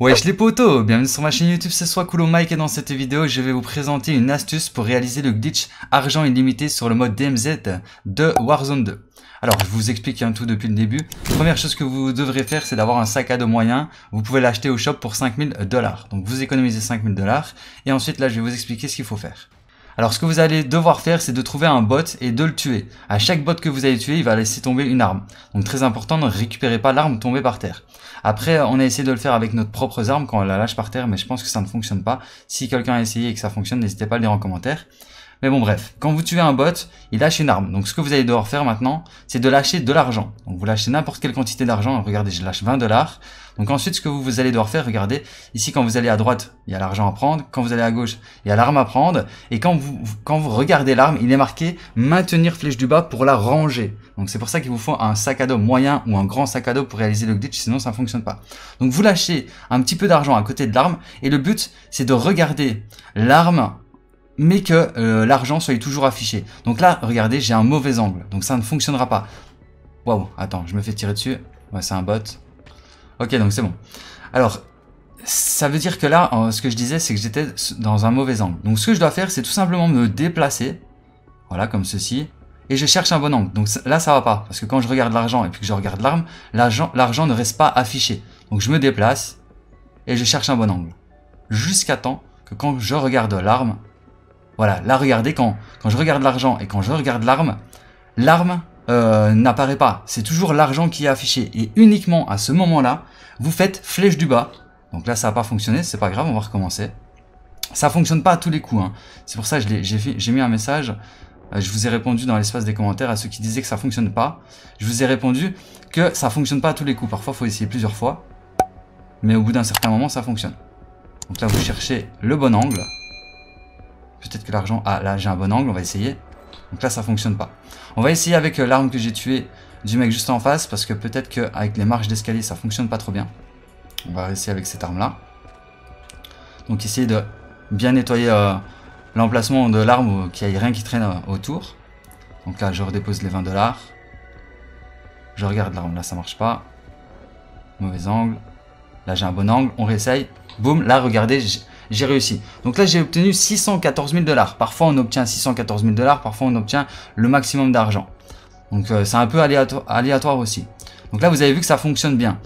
Wesh les potos, bienvenue sur ma chaîne YouTube, c'est SoiCoolMec et dans cette vidéo je vais vous présenter une astuce pour réaliser le glitch argent illimité sur le mode DMZ de Warzone 2. Alors je vous explique tout depuis le début. Première chose que vous devrez faire, c'est d'avoir un sac à dos moyen. Vous pouvez l'acheter au shop pour 5000 $. Donc vous économisez 5000 $. Et ensuite là je vais vous expliquer ce qu'il faut faire. Alors ce que vous allez devoir faire, c'est de trouver un bot et de le tuer. À chaque bot que vous allez tuer, il va laisser tomber une arme. Donc très important, ne récupérez pas l'arme tombée par terre. Après, on a essayé de le faire avec notre propre arme quand on la lâche par terre, mais je pense que ça ne fonctionne pas. Si quelqu'un a essayé et que ça fonctionne, n'hésitez pas à le dire en commentaire. Mais bon bref, quand vous tuez un bot, il lâche une arme. Donc ce que vous allez devoir faire maintenant, c'est de lâcher de l'argent. Donc vous lâchez n'importe quelle quantité d'argent. Regardez, je lâche 20 $. Donc ensuite, ce que vous allez devoir faire, regardez, ici quand vous allez à droite, il y a l'argent à prendre, quand vous allez à gauche, il y a l'arme à prendre, et quand vous regardez l'arme, il est marqué maintenir flèche du bas pour la ranger. Donc c'est pour ça qu'il vous faut un sac à dos moyen ou un grand sac à dos pour réaliser le glitch, sinon ça ne fonctionne pas. Donc vous lâchez un petit peu d'argent à côté de l'arme, et le but, c'est de regarder l'arme, mais que l'argent soit toujours affiché. Donc là, regardez, j'ai un mauvais angle, donc ça ne fonctionnera pas. Waouh, attends, je me fais tirer dessus, ouais, c'est un bot. Ok, donc c'est bon. Alors, ça veut dire que là, ce que je disais, c'est que j'étais dans un mauvais angle. Donc, ce que je dois faire, c'est tout simplement me déplacer. Voilà, comme ceci. Et je cherche un bon angle. Donc là, ça va pas. Parce que quand je regarde l'argent et puis que je regarde l'arme, l'argent ne reste pas affiché. Donc, je me déplace et je cherche un bon angle. Jusqu'à temps que quand je regarde l'arme, voilà, là, regardez, quand je regarde l'argent et quand je regarde l'arme, l'arme n'apparaît pas, c'est toujours l'argent qui est affiché et uniquement à ce moment là vous faites flèche du bas. Donc là ça n'a pas fonctionné, c'est pas grave, on va recommencer. Ça fonctionne pas à tous les coups hein. C'est pour ça que j'ai mis un message, je vous ai répondu dans l'espace des commentaires à ceux qui disaient que ça fonctionne pas, je vous ai répondu que ça fonctionne pas à tous les coups, parfois faut essayer plusieurs fois mais au bout d'un certain moment ça fonctionne. Donc là vous cherchez le bon angle, peut-être que l'argent, ah là j'ai un bon angle, on va essayer. Donc là ça fonctionne pas. On va essayer avec l'arme que j'ai tuée du mec juste en face, parce que peut-être qu'avec les marches d'escalier ça fonctionne pas trop bien. On va essayer avec cette arme là. Donc essayez de bien nettoyer l'emplacement de l'arme, qu'il n'y ait rien qui traîne autour. Donc là je redépose les 20 $. Je regarde l'arme, là ça marche pas. Mauvais angle. Là j'ai un bon angle, on réessaye. Boum, là regardez, j'ai réussi. Donc là, j'ai obtenu 614 000 $. Parfois, on obtient 614 000 $. Parfois, on obtient le maximum d'argent. Donc, c'est un peu aléatoire aussi. Donc là, vous avez vu que ça fonctionne bien.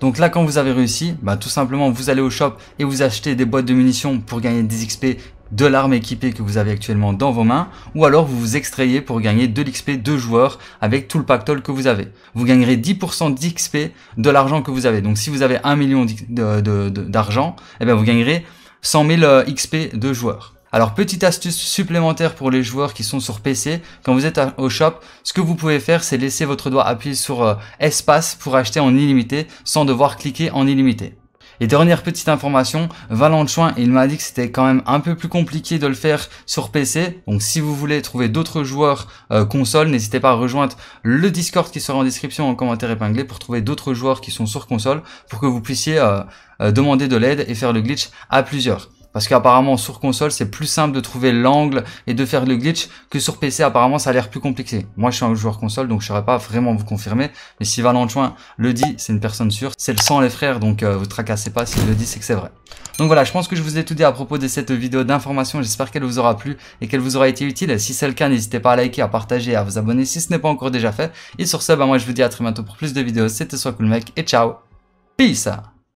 Donc là, quand vous avez réussi, bah, tout simplement, vous allez au shop et vous achetez des boîtes de munitions pour gagner des XP de l'arme équipée que vous avez actuellement dans vos mains. Ou alors, vous vous extrayez pour gagner de l'XP de joueurs avec tout le pactole que vous avez. Vous gagnerez 10% d'XP de l'argent que vous avez. Donc, si vous avez 1 million d'argent, eh bien, vous gagnerez 100 000 XP de joueurs. Alors petite astuce supplémentaire pour les joueurs qui sont sur PC, quand vous êtes au shop, ce que vous pouvez faire c'est laisser votre doigt appuyé sur espace pour acheter en illimité sans devoir cliquer en illimité. Et dernière petite information, Valenchoin, il m'a dit que c'était quand même un peu plus compliqué de le faire sur PC. Donc si vous voulez trouver d'autres joueurs console, n'hésitez pas à rejoindre le Discord qui sera en description en commentaire épinglé pour trouver d'autres joueurs qui sont sur console pour que vous puissiez demander de l'aide et faire le glitch à plusieurs. Parce qu'apparemment sur console c'est plus simple de trouver l'angle et de faire le glitch que sur PC, apparemment ça a l'air plus compliqué. Moi je suis un joueur console donc je ne saurais pas vraiment vous confirmer, mais si Valenchoin le dit c'est une personne sûre, c'est le sang les frères, donc vous tracassez pas, s'il le dit c'est que c'est vrai. Donc voilà, je pense que je vous ai tout dit à propos de cette vidéo d'information, j'espère qu'elle vous aura plu et qu'elle vous aura été utile. Si c'est le cas n'hésitez pas à liker, à partager et à vous abonner si ce n'est pas encore déjà fait. Et sur ce, bah, moi je vous dis à très bientôt pour plus de vidéos, c'était SoiCoolMec et ciao, peace.